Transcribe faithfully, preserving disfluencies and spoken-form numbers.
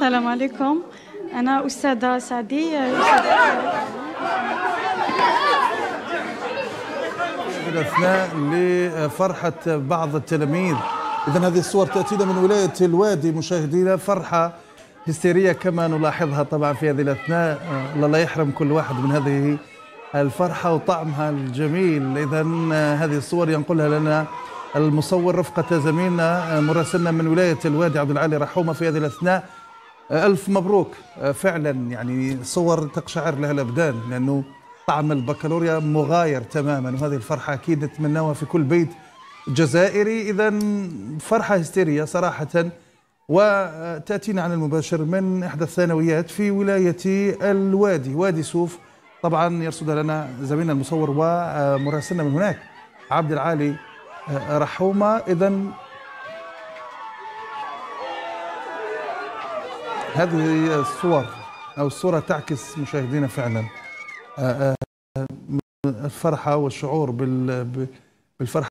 السلام عليكم. أنا أستاذة سعدي. الأثناء لفرحة بعض التلاميذ. إذن هذه الصور تأتينا من ولاية الوادي مشاهدينا، فرحة هستيرية كما نلاحظها طبعا في هذه الأثناء. الله يحرم كل واحد من هذه الفرحة وطعمها الجميل. إذن هذه الصور ينقلها لنا المصور رفقة زميلنا مراسلنا من ولاية الوادي عبد العالي رحومة في هذه الأثناء. ألف مبروك فعلا، يعني صور تقشعر لها الأبدان لأنه طعم البكالوريا مغاير تماما، وهذه الفرحة أكيد نتمناها في كل بيت جزائري. إذا فرحة هستيرية صراحة، وتأتينا عن المباشر من إحدى الثانويات في ولاية الوادي، وادي سوف. طبعا يرصدها لنا زميلنا المصور ومراسلنا من هناك عبد العالي رحومة. إذا هذه الصور أو الصورة تعكس مشاهدينا فعلا الفرحة والشعور بالفرحة